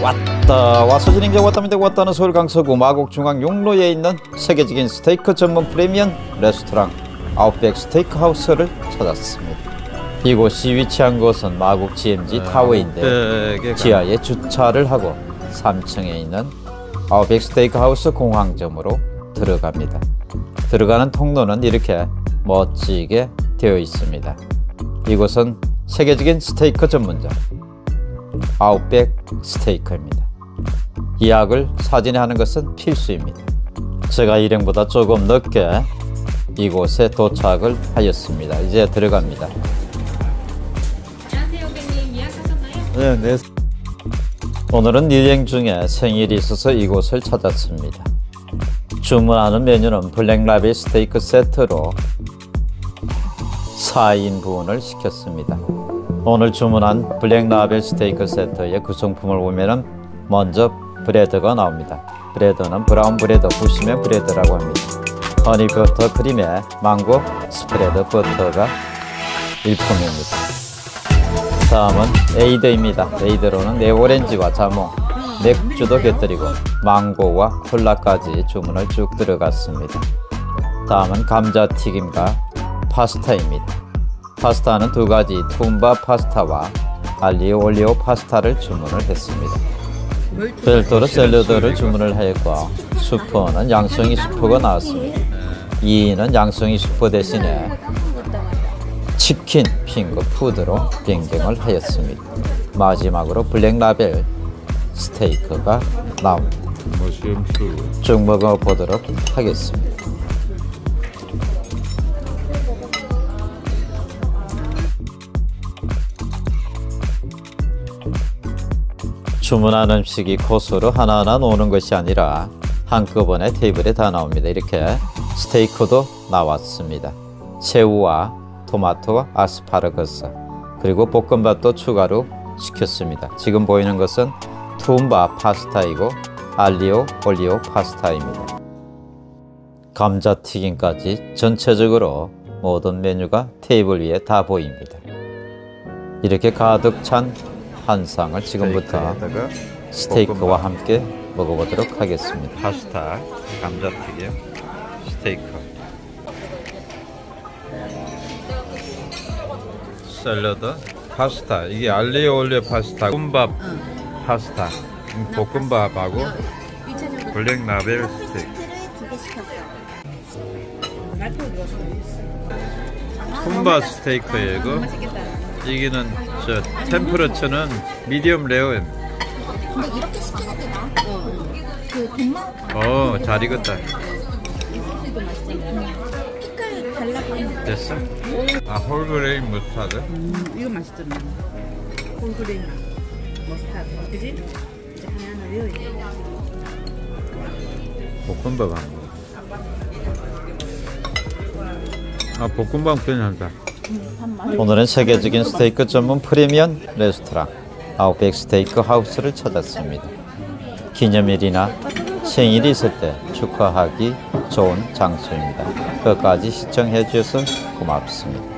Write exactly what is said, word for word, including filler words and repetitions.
왔다 와서 지는 게 왔답니다. 왔다는 서울 강서구 마곡중앙 용로에 있는 세계적인 스테이크 전문 프리미엄 레스토랑 아웃백 스테이크하우스를 찾았습니다. 이곳이 위치한 곳은 마곡 지엠지 타워인데 지하에 주차를 하고 삼 층에 있는 아웃백 스테이크하우스 공항점으로 들어갑니다. 들어가는 통로는 이렇게 멋지게 되어 있습니다. 이곳은 세계적인 스테이크 전문점 아웃백 스테이크입니다. 예약을 사전에 하는 것은 필수입니다. 제가 일행보다 조금 늦게 이곳에 도착을 하였습니다. 이제 들어갑니다. 안녕하세요, 고객님. 예약하셨나요? 네, 네. 오늘은 일행 중에 생일이 있어서 이곳을 찾았습니다. 주문하는 메뉴는 블랙 라벨 스테이크 세트로 사 인분을 시켰습니다. 오늘 주문한 블랙 라벨 스테이크 세트의 구성품을 보면은 먼저 브레드가 나옵니다. 브레드는 브라운 브레드, 부심의 브레드라고 합니다. 허니 버터 크림에 망고 스프레드 버터가 일품입니다. 다음은 에이드입니다. 에이드로는 네오렌지와 자몽, 맥주도 곁들이고 망고와 콜라까지 주문을 쭉 들어갔습니다. 다음은 감자튀김과 파스타입니다. 파스타는 두 가지 툼바 파스타와 아글리오 올리오 파스타를 주문을 했습니다. 별도로 샐러드를 주문을 하였고 수프는 양송이 수프가 나왔습니다. 이 인은 양송이 수프 대신에 치킨 핑거 푸드로 변경을 하였습니다. 마지막으로 블랙 라벨 스테이크가 나옵니다. 쭉 먹어보도록 하겠습니다. 주문한 음식이 코스로 하나하나 오는 것이 아니라 한꺼번에 테이블에 다 나옵니다. 이렇게 스테이크도 나왔습니다. 새우와 토마토와 아스파라거스 그리고 볶음밥도 추가로 시켰습니다. 지금 보이는 것은 툼바 파스타이고 알리오 올리오 파스타입니다. 감자튀김까지 전체적으로 모든 메뉴가 테이블 위에 다 보입니다. 이렇게 가득 찬 한 상을 지금부터 스테이크와 함께 먹어보도록 하겠습니다. 파스타, 감자튀김, 스테이크, 샐러드, 파스타. 이게 알리오 올리오 파스타, 볶음밥 파스타, 볶음밥하고 블랙 라벨 스테이크. 톰바 스테이크이고 이기는 저 템퍼러처는 미디엄 레어입니다. 근데 이렇게 시키는 게 나아? 그 돈만? 어, 잘 익었다. 피클 달라고. 됐어? 아, 홀그레인 머스타드? 음, 이거 맛있잖아. 홀그레인 머스타드. 그지? 이제 하나 레어 있고. 볶음밥 한 거. 아, 볶음밥 괜찮다. 오늘은 세계적인 스테이크 전문 프리미엄 레스토랑 아웃백 스테이크 하우스를 찾았습니다. 기념일이나 생일이 있을 때 축하하기 좋은 장소입니다. 끝까지 시청해 주셔서 고맙습니다.